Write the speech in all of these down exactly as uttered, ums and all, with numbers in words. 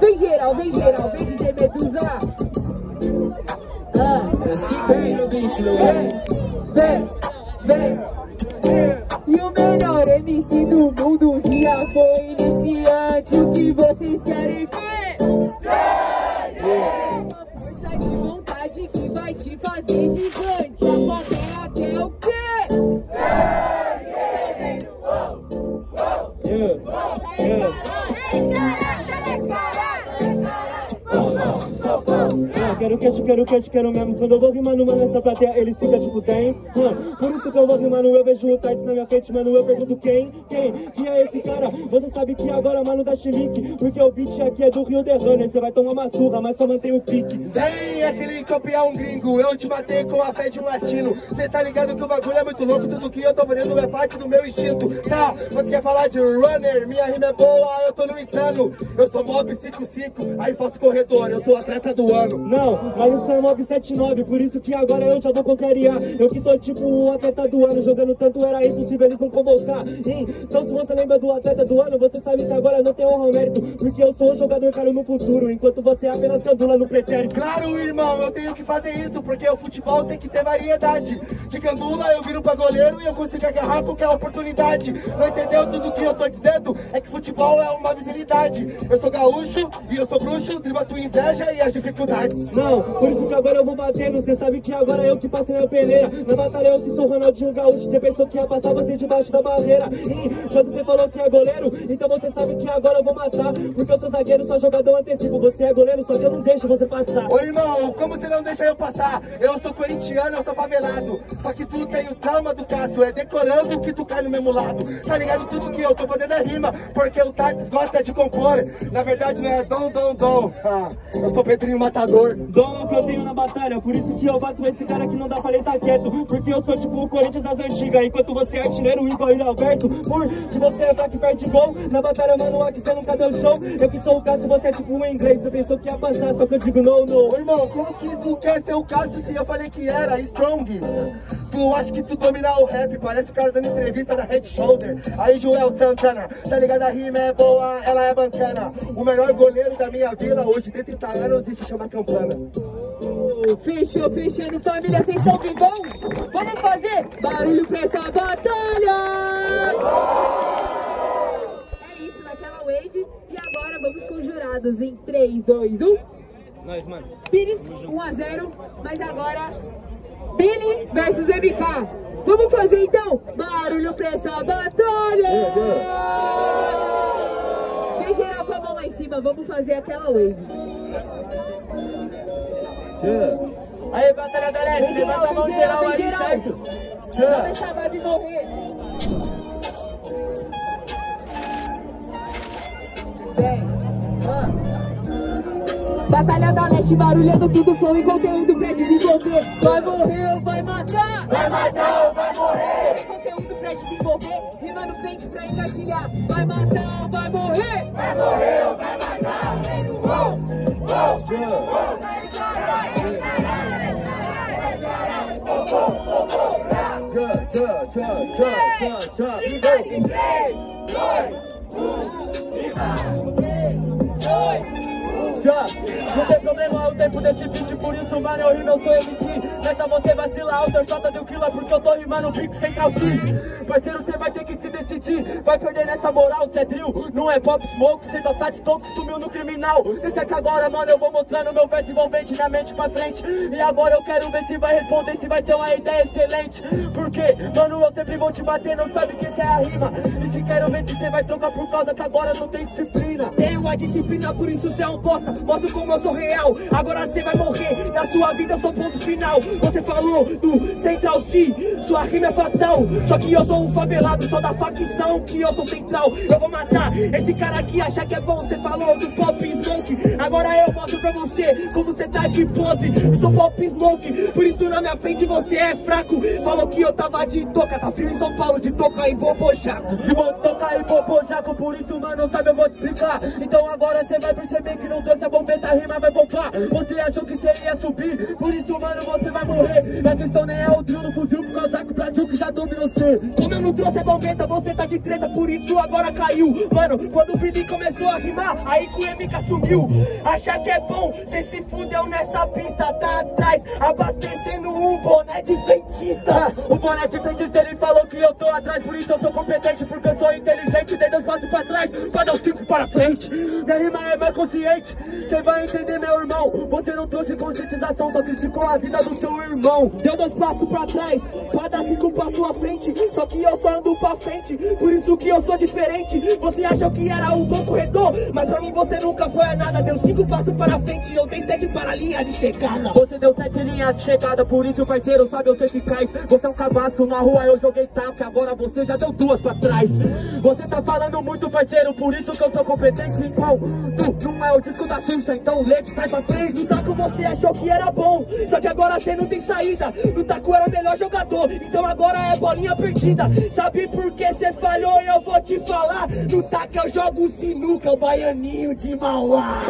Vem geral, vem geral, vem de Medusa. Ah, vem no bicho, vem, vem, vem. E o melhor M C do mundo um dia foi iniciante. O que vocês querem ver? Uma força de vontade que vai te fazer gigante. A favela quer o quê? Quero queixo, quero queixo, quero mesmo. Quando eu vou rimando, mano, essa plateia eles ficam tipo tem. Hum, por isso que eu vou rimando, eu vejo o Tight na minha frente, mano, eu pergunto quem, quem, que é esse cara? Você sabe que agora, mano, dá chilique, porque o beat aqui é do Rio de Janeiro. Você vai tomar uma surra, mas só mantém o pique. Tem aquele copiar um gringo, eu te matei com a fé de um latino. Cê tá ligado que o bagulho é muito louco, tudo que eu tô fazendo é parte do meu instinto. Tá, você quer falar de runner? Minha rima é boa, eu tô no insano. Eu sou mob cinco cinco, aí faço corredor, eu sou atleta do ano. Não. Mas isso é nove sete nove, por isso que agora eu já vou contrariar. Eu que tô tipo o atleta do ano, jogando tanto era impossível eles não convocar, hein? Então se você lembra do atleta do ano, você sabe que agora não tem honra ao mérito, porque eu sou o jogador caro no futuro, enquanto você apenas gandula no pretérito. Claro, irmão, eu tenho que fazer isso, porque o futebol tem que ter variedade. De gandula eu viro pra goleiro e eu consigo agarrar qualquer oportunidade. Não entendeu tudo que eu tô dizendo? É que futebol é uma visibilidade. Eu sou gaúcho e eu sou bruxo, dribla tua inveja e as dificuldades. Não, por isso que agora eu vou batendo. Cê sabe que agora eu que passei na peneira. Na batalha eu que sou Ronaldinho Gaúcho. Cê pensou que ia passar você debaixo da barreira. E quando você falou que é goleiro, então você sabe que agora eu vou matar, porque eu sou zagueiro, sou jogador antecipo. Você é goleiro, só que eu não deixo você passar. Ô irmão, como você não deixa eu passar? Eu sou corintiano, eu sou favelado. Só que tu tem o trauma do Cassio. É decorando que tu cai no mesmo lado. Tá ligado tudo que eu tô fazendo é rima, porque o Tardes gosta de compor. Na verdade não é dom, dom, dom. ah, Eu sou Pedrinho Matador. Dom que eu tenho na batalha, por isso que eu bato esse cara que não dá pra ele tá quieto. Porque eu sou tipo o Corinthians das antigas, enquanto você é artilheiro igual o Alberto. Porque você é fraco e perde gol, na batalha mano, aqui você nunca deu show. Eu que sou o Cassio, você é tipo um inglês, você pensou que ia passar, só que eu digo não, não. Ô irmão, como que tu quer ser o Cassio se eu falei que era strong? Tu acha que tu domina o rap, parece o cara dando entrevista da Head Shoulder. Aí Joel Santana, tá ligado? A rima é boa, ela é bacana. O melhor goleiro da minha vila hoje tem trinta anos e se chama Campana. Oh, fechou, fechando família, vocês estão vivão? Vamos fazer barulho pra essa batalha! É isso, naquela wave. E agora vamos com os jurados em três, dois, um. Nós, mano. Pires, um a zero. Mas agora, Billy versus M K. Vamos fazer então barulho pra essa batalha! Vem geral com a mão lá em cima, vamos fazer aquela wave. Aí, Batalha da Leste, levanta a mão geral aí, certo? Não deixa a base morrer. Vem. Ah. Batalha da Leste, barulhando tudo, flow e conteúdo pra desenvolver. Vai morrer ou vai matar? Vai matar ou vai morrer? Conteúdo pra desenvolver, rima no frente pra engatilhar. Vai matar ou vai morrer? Vai morrer ou vai matar? Não tem problema, é o tempo desse beat, por isso, mano, eu rimo, eu sou M C. Deixa você vacilar, o seu Jota deu quila, porque eu tô rimando um pique sem calcinha. Parceiro, cê vai ter que se decidir. Vai perder nessa moral, cê é drill, não é Pop Smoke. Cê já tá de toco, sumiu no criminal. Deixa que agora, mano, eu vou mostrando meu verso envolvente, minha mente pra frente. E agora eu quero ver se vai responder, se vai ter uma ideia excelente. Porque, mano, eu sempre vou te bater, não sabe que cê é a rima. E se quero ver se cê vai trocar por causa que agora não tem disciplina. Tenho a disciplina, por isso cê é um bosta. Mostro como eu sou real, agora cê vai morrer. Na sua vida eu sou ponto final. Você falou do Central C, sua rima é fatal. Só que eu sou um favelado, só da facção que eu sou central. Eu vou matar esse cara que acha que é bom. Você falou do Pop Smoke, agora eu mostro pra você como você tá de pose. Eu sou Pop Smoke, por isso na minha frente você é fraco. Falou que eu tava de toca, tá frio em São Paulo, de toca e bobojaco. De toca e bobojaco, por isso mano, sabe eu vou te explicar. Então agora você vai perceber que não trouxe eu vou tentar rimar, vai focar. Você achou que você ia subir, por isso, mano, você vai morrer. A questão nem é o trio no fuzil, porque eu saco o Brasil que já dominou você. Como eu não trouxe a bombeta, você tá de treta, por isso agora caiu. Mano, quando o Billy começou a rimar, aí que o M K sumiu. Achar que é bom, cê se fudeu nessa pista, tá atrás, abastecendo um boné de feitista. Ah, o boné de feitista, ele falou que eu tô atrás, por isso eu sou competente, porque eu sou inteligente, dei dois passos pra trás, pra dar os cinco para frente. Minha rima é mais consciente, cê vai entender, meu irmão. Você não trouxe conscientização, só criticou a vida do seu irmão. Deu dois passos pra trás, pra dar cinco passos à frente, só que eu só ando pra frente, por isso que eu sou diferente. Você achou que era o bom corredor, mas pra mim você nunca foi a nada. Deu cinco passos para frente, eu dei sete para a linha de chegada. Você deu sete linhas de chegada, por isso, parceiro, sabe, eu sou eficaz. Você é um cabaço, na rua eu joguei taca, agora você já deu duas pra trás. Você tá falando muito, parceiro, por isso que eu sou competente. Então, tu não é o disco da Xuxa, então lê de trás pra três. No taco você achou que era bom, só que agora você não tem saída. No taco era o melhor jogador, então agora é bolinha perdida. Sabe por que você falhou? Eu vou te falar. No taco eu jogo sinuca, o baianinho de Mauá.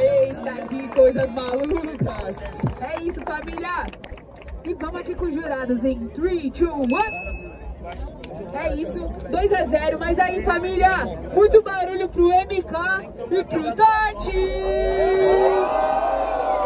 Eita, que coisas malucas. É isso, família. E vamos aqui com os jurados em três, dois, um. É isso, dois a zero. Mas aí, família, muito barulho pro M K e pro Tati.